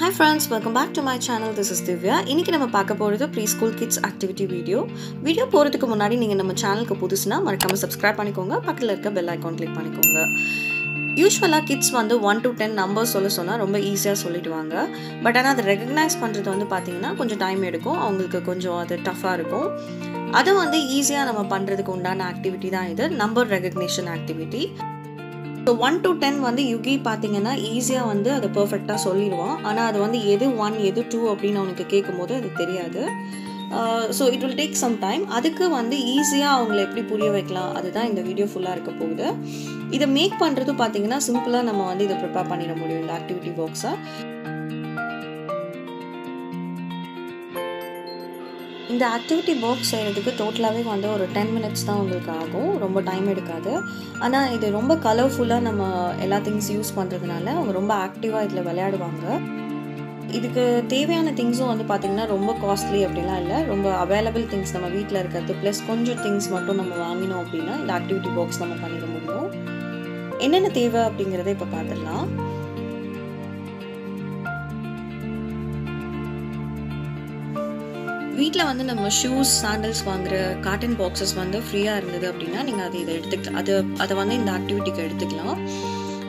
Hi friends, welcome back to my channel. This is Divya. இன்னைக்கு நம்ம பார்க்க போறது preschool kids activity video. Video போறதுக்கு முன்னாடி நீங்க நம்ம சேனலுக்கு புதுசுனா மறக்காம subscribe பண்ணிக்கோங்க. பக்கத்துல இருக்க bell icon click பண்ணிக்கோங்க. யூசுவலா kids வந்து 1 to 10 நம்பர்ஸ் சொன்னா ரொம்ப ஈஸியா சொல்லிடுவாங்க. பட் ஆனா அதை recognize பண்றது வந்து பாத்தீங்கன்னா கொஞ்சம் டைம் எடுக்கும். அவங்களுக்கு கொஞ்சம் அது டஃபா இருக்கும். அது வந்து ஈஸியா நம்ம பண்றதுக்கு உண்டான ஆக்டிவிட்டி தான் இது number recognition activity. So 1 to 10 வந்து யுகி பாத்தீங்கன்னா ஈஸியா வந்து அது பெர்ஃபெக்ட்டா சொல்லிடுவான். ஆனா அது வந்து எது 1 எது 2 அப்படினு உங்களுக்கு கேக்கும்போது அது தெரியாது. So it will take some time. அதுக்கு வந்து ஈஸியா அவங்களை எப்படி புரிய வைக்கலாம் அதுதான் இந்த வீடியோ ஃபுல்லா இருக்க போகுது. இத மேக் பண்றது பாத்தீங்கன்னா சிம்பிளா நம்ம வந்து இத prepare பண்ணிர முடியும் இந்த ஆக்டிவிட்டி பாக்ஸை. இந்த ஆக்டிவிட்டி பாக்ஸ் செய்யறதுக்கு டோட்டலாகவே வந்து ஒரு 10 minutes தான் உங்களுக்கு ஆகும், ரொம்ப டைம் எடுக்காது. ஆனால் இது ரொம்ப கலர்ஃபுல்லாக நம்ம எல்லா திங்ஸ் யூஸ் பண்ணுறதுனால அவங்க ரொம்ப ஆக்டிவாக இதில் விளையாடுவாங்க. இதுக்கு தேவையான திங்ஸும் வந்து பார்த்திங்கன்னா ரொம்ப காஸ்ட்லி அப்படிலாம் இல்லை, ரொம்ப அவைலபிள் திங்ஸ் நம்ம வீட்டில் இருக்கிறது ப்ளஸ் கொஞ்சம் திங்ஸ் மட்டும் நம்ம வாங்கினோம் அப்படின்னா இந்த ஆக்டிவிட்டி பாக்ஸ் நம்ம பண்ணிட முடியும். என்னென்ன தேவை அப்படிங்கிறத இப்போ பார்த்துடலாம். வீட்டில் வந்து நம்ம ஷூஸ் சாண்டல்ஸ் வாங்குற காட்டன் பாக்ஸஸ் வந்து ஃப்ரீயாக இருந்தது அப்படின்னா நீங்கள் அதை அதை வந்து இந்த ஆக்டிவிட்டிக்கு எடுத்துக்கலாம்.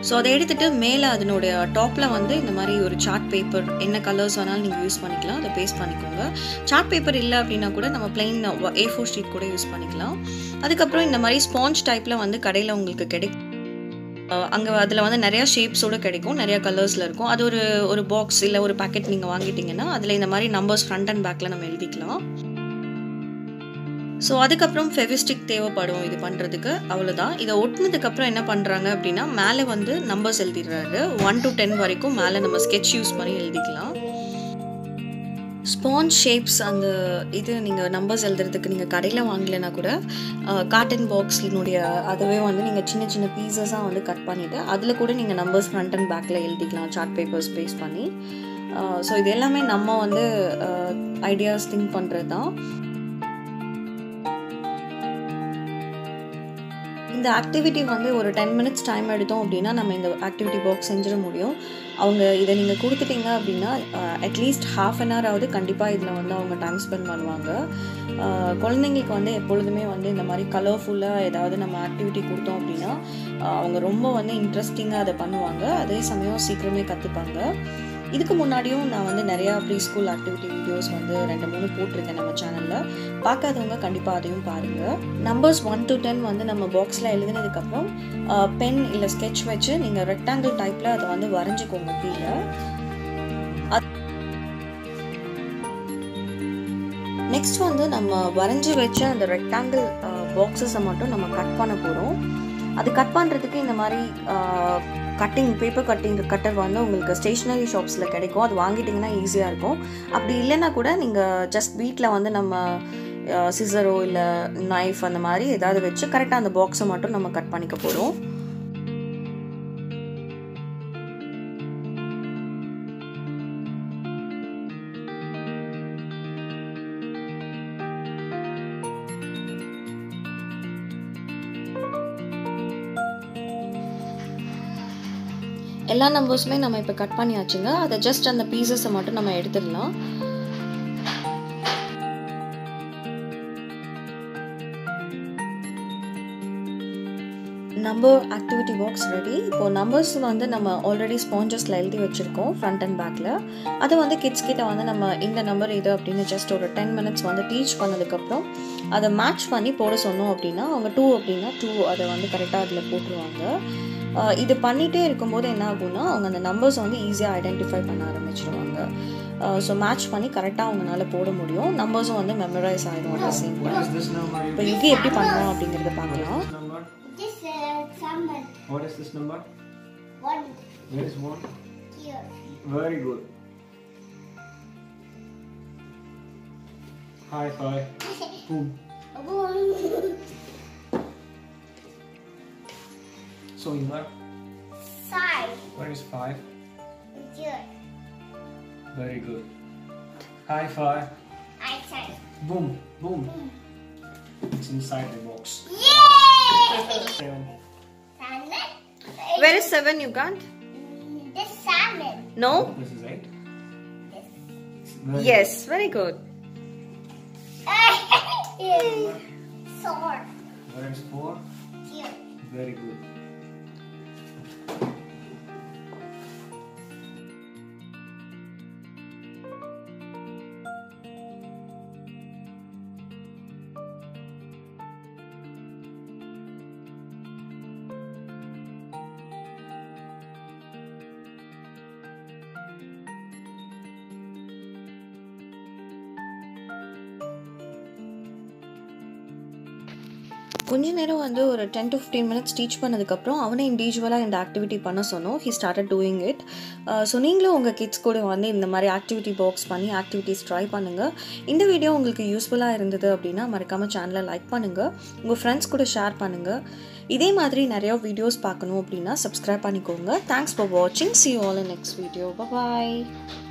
ஸோ அதை எடுத்துகிட்டு மேலே அதனுடைய டாப்பில் வந்து இந்த மாதிரி ஒரு சார்ட் பேப்பர் என்ன கலர்ஸ் வேணாலும் நீங்கள் யூஸ் பண்ணிக்கலாம், அதை பேஸ்ட் பண்ணிக்கோங்க. சார்ட் பேப்பர் இல்லை அப்படின்னா கூட நம்ம பிளைன் A4 ஷீட் கூட யூஸ் பண்ணிக்கலாம். அதுக்கப்புறம் இந்த மாதிரி ஸ்பாஞ்ச் டைப்பில் வந்து கடையில் உங்களுக்கு கிடைக்கும். அங்கே அதில் வந்து நிறையா ஷேப்ஸோடு கிடைக்கும், நிறையா கலர்ஸில் இருக்கும். அது ஒரு பாக்ஸ் இல்லை ஒரு பேக்கெட் நீங்கள் வாங்கிட்டீங்கன்னா அதில் இந்த மாதிரி நம்பர்ஸ் ஃப்ரண்ட் அண்ட் பேக்கில் நம்ம எழுதிக்கலாம். ஸோ அதுக்கப்புறம் ஃபெவிஸ்டிக் தேவைப்படும் இது பண்ணுறதுக்கு, அவ்வளோதான். இதை ஒட்டினதுக்கப்புறம் என்ன பண்ணுறாங்க அப்படின்னா மேலே வந்து நம்பர்ஸ் எழுதிடுறாரு 1 to 10 வரைக்கும். மேலே நம்ம ஸ்கெட்ச் யூஸ் பண்ணி எழுதிக்கலாம். ஸ்பாஞ்ச் ஷேப்ஸ் அந்த இது நீங்கள் நம்பர்ஸ் எழுதுறதுக்கு நீங்கள் கடையில் வாங்கலைன்னா கூட காட்டன் பாக்ஸினுடைய அதுவே வந்து நீங்கள் சின்ன சின்ன பீசஸாக வந்து கட் பண்ணிவிட்டு அதில் கூட நீங்கள் நம்பர்ஸ் ஃப்ரண்ட் அண்ட் பேக்கில் எழுதிக்கலாம் சார்ட் பேப்பர்ஸ் பேஸ்ட் பண்ணி. ஸோ இது எல்லாமே நம்ம வந்து ஐடியாஸ் திங்க் பண்ணுறது தான். இந்த ஆக்டிவிட்டி வந்து ஒரு 10 minutes டைம் எடுத்தோம் அப்படின்னா நம்ம இந்த ஆக்டிவிட்டி பாக்ஸ் செஞ்சிட முடியும். அவங்க இதை நீங்கள் கொடுத்துட்டீங்க அப்படின்னா அட்லீஸ்ட் ½ hour ஆகுது கண்டிப்பாக இதில் வந்து அவங்க டைம் ஸ்பெண்ட் பண்ணுவாங்க. குழந்தைங்களுக்கு வந்து எப்பொழுதுமே வந்து இந்த மாதிரி கலர்ஃபுல்லாக ஏதாவது நம்ம ஆக்டிவிட்டி கொடுத்தோம் அப்படின்னா அவங்க ரொம்ப வந்து இன்ட்ரெஸ்டிங்காக அதை பண்ணுவாங்க, அதே சமயம் சீக்கிரமே கற்றுப்பாங்க. இதுக்கு முன்னாடியும் நான் வந்து நிறையா ப்ரீஸ்கூல் ஆக்டிவிட்டி வீடியோஸ் வந்து 2-3 போட்டிருக்கேன் நம்ம சேனலில், பார்க்காதவங்க கண்டிப்பாக அதையும் பாருங்கள். நம்பர்ஸ் 1 to 10 வந்து நம்ம பாக்ஸில் எழுதினதுக்கப்புறம் பென் இல்லை ஸ்கெட்ச் வச்சு நீங்கள் ரெக்டாங்கிள் டைப்பில் அதை வந்து வரைஞ்சிக்கோங்க கீழே. நெக்ஸ்ட் வந்து நம்ம வரைஞ்சி வச்ச அந்த ரெக்டாங்கிள் பாக்ஸஸை மட்டும் நம்ம கட் பண்ண போகிறோம். அது கட் பண்ணுறதுக்கு இந்த மாதிரி கட்டிங் பேப்பர் கட்டர் வந்து உங்களுக்கு ஸ்டேஷ்னரி ஷாப்ஸில் கிடைக்கும், அது வாங்கிட்டிங்கன்னா ஈஸியாக இருக்கும். அப்படி இல்லைன்னா கூட நீங்கள் ஜஸ்ட் வீட்டில் வந்து நம்ம சிசரோ இல்லை நைஃப் அந்த மாதிரி ஏதாவது வச்சு கரெக்டாக அந்த பாக்ஸை மட்டும் நம்ம கட் பண்ணிக்க போகிறோம். எல்லா நம்பர்ஸுமே நம்ம இப்போ கட் பண்ணியாச்சுங்க, அதை ஜஸ்ட் அந்த பீசஸை மட்டும் நம்ம எடுத்துடலாம். Number activity box ready. இப்போ நம்பர்ஸ் வந்து நம்ம ஆல்ரெடி ஸ்பாஞ்சஸில் எழுதி வச்சுருக்கோம் ஃப்ரண்ட் அண்ட் பேக்கில். அதை வந்து கிட்ஸ் கிட்ட வந்து நம்ம இந்த நம்பர் இது அப்படின்னு ஜஸ்ட் ஒரு 10 minutes வந்து டீச் பண்ணதுக்கப்புறம் அதை மேட்ச் பண்ணி போட சொன்னோம் அப்படின்னா அவங்க 2 அப்படின்னா 2 அதை வந்து கரெக்டாக அதில் போட்டுருவாங்க. இது பண்ணிகிட்டே இருக்கும்போது என்ன ஆகும்னா அவங்க அந்த நம்பர்ஸ் வந்து ஈஸியாக ஐடென்டிஃபை பண்ண ஆரம்பிச்சிடுவாங்க. ஸோ மேட்ச் பண்ணி கரெக்டாக அவங்களால போட முடியும், நம்பர்ஸும் வந்து மெமரைஸ் ஆகிடும். அட் த சேம் டைம் இப்போ யுகி எப்படி பண்ணலாம் அப்படிங்கிறத பார்க்கலாம். So you are 5. What is 5? Good. Very good. High five. High five. Boom, boom. It's inside the box. Yay! 7. Salmon. Where is 7? You can't. This salmon. No. This is 8. Very yes, good. Very good. Four. Where is four? Here. Very good. கொஞ்ச நேரம் வந்து ஒரு 10 to 15 minutes teach பண்ணதுக்கு அப்புறம் அவனே இன்டிவிஜுவலா இந்த activity பண்ண சொன்னோம். He started doing it. So நீங்களும் உங்க கிட்ஸ் கூட வந்து இந்த மாதிரி ஆக்டிவிட்டி பாக்ஸ் பண்ணி ஆக்டிவிட்டிஸ் ட்ரை பண்ணுங்க. இந்த வீடியோ உங்களுக்கு யூஸ்ஃபுல்லா இருந்தது அப்படினா மறக்காம சேனலை லைக் பண்ணுங்க. உங்க फ्रेंड्स கூட ஷேர் பண்ணுங்க. இதே மாதிரி நிறைய வீடியோஸ் பார்க்கணும் அப்படினா Subscribe பண்ணிக்கோங்க. Thanks for watching. See you all in next video. Bye bye.